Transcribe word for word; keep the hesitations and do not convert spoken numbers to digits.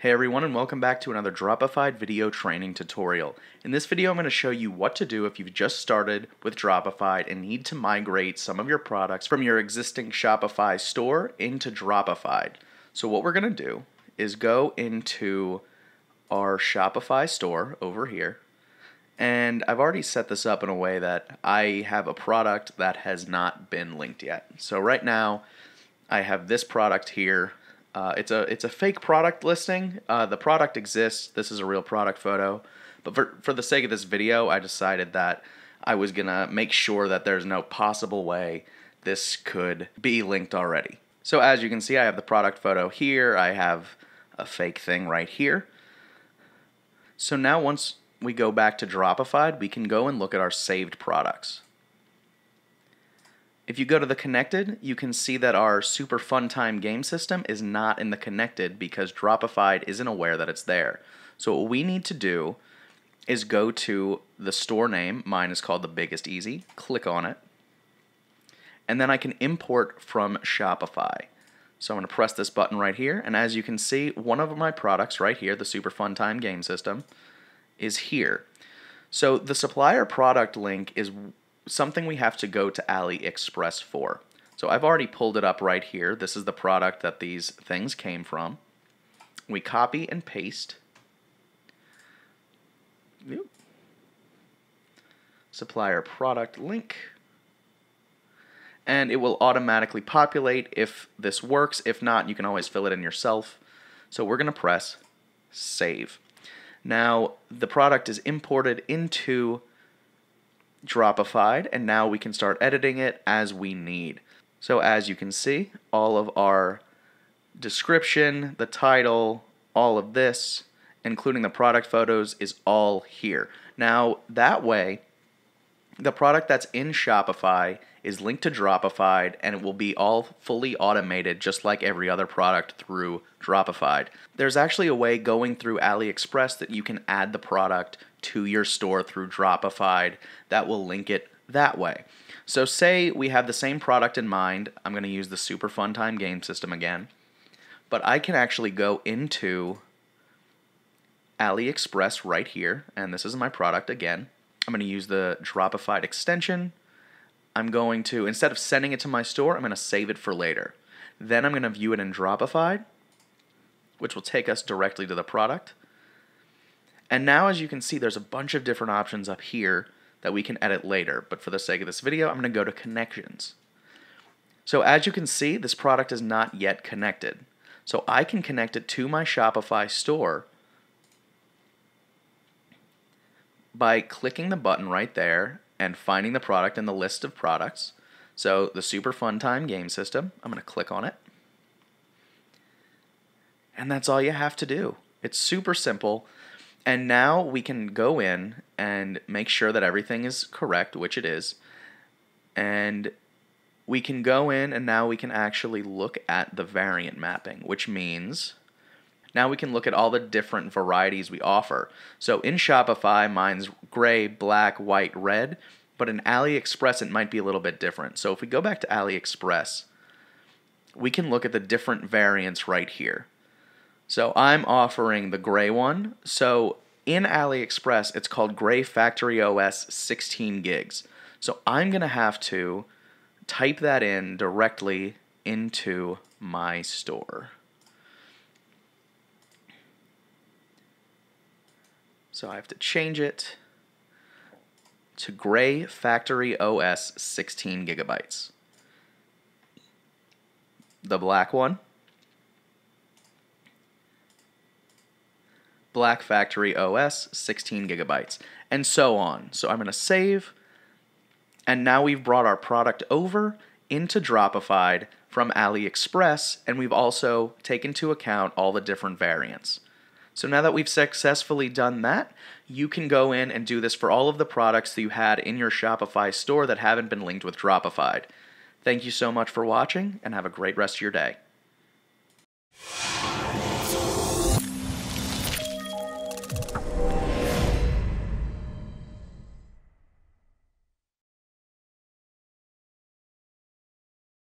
Hey everyone, and welcome back to another Dropified video training tutorial. In this video I'm going to show you what to do if you've just started with Dropified and need to migrate some of your products from your existing Shopify store into Dropified. So what we're going to do is go into our Shopify store over here, and I've already set this up in a way that I have a product that has not been linked yet. So right now I have this product here. Uh, it's a it's a fake product listing. Uh, the product exists. This is a real product photo. But for, for the sake of this video, I decided that I was going to make sure that there's no possible way this could be linked already. So as you can see, I have the product photo here. I have a fake thing right here. So now once we go back to Dropified, we can go and look at our saved products. If you go to the connected, you can see that our Super Fun Time Game System is not in the connected because Dropified isn't aware that it's there. So what we need to do is go to the store name. Mine is called The Biggest Easy. Click on it. And then I can import from Shopify. So I'm going to press this button right here. And as you can see, one of my products right here, the Super Fun Time Game System, is here. So the supplier product link is something we have to go to AliExpress for. So I've already pulled it up right here. This is the product that these things came from. We copy and paste. Oop. Supplier product link. And it will automatically populate if this works. If not, you can always fill it in yourself. So we're going to press save. Now the product is imported into Dropified, and now we can start editing it as we need. So as you can see, all of our description, the title, all of this, including the product photos, is all here. Now that way, the product that's in Shopify is linked to Dropified, and it will be all fully automated just like every other product through Dropified. There's actually a way going through AliExpress that you can add the product to your store through Dropified that will link it that way. So say we have the same product in mind. I'm going to use the Super Fun Time Game System again, but I can actually go into AliExpress right here, and this is my product again. I'm going to use the Dropified extension. I'm going to, instead of sending it to my store, I'm going to save it for later. Then I'm going to view it in Dropified, which will take us directly to the product. And now, as you can see, there's a bunch of different options up here that we can edit later. But for the sake of this video, I'm going to go to connections. So as you can see, this product is not yet connected. So I can connect it to my Shopify store by clicking the button right there and finding the product in the list of products. So the Super Fun Time Game System, I'm going to click on it. And that's all you have to do. It's super simple. And now we can go in and make sure that everything is correct, which it is. And we can go in and now we can actually look at the variant mapping, which means now we can look at all the different varieties we offer. So in Shopify, mine's gray, black, white, red, but in AliExpress, it might be a little bit different. So if we go back to AliExpress, we can look at the different variants right here. So I'm offering the gray one. So in AliExpress, it's called Gray Factory O S sixteen gigs. So I'm going to have to type that in directly into my store. So I have to change it to Gray Factory O S sixteen gigabytes. The black one, Black Factory O S sixteen gigabytes, and so on. So I'm going to save, and now we've brought our product over into Dropified from AliExpress, and we've also taken into account all the different variants. So now that we've successfully done that, you can go in and do this for all of the products that you had in your Shopify store that haven't been linked with Dropified. Thank you so much for watching, and have a great rest of your day.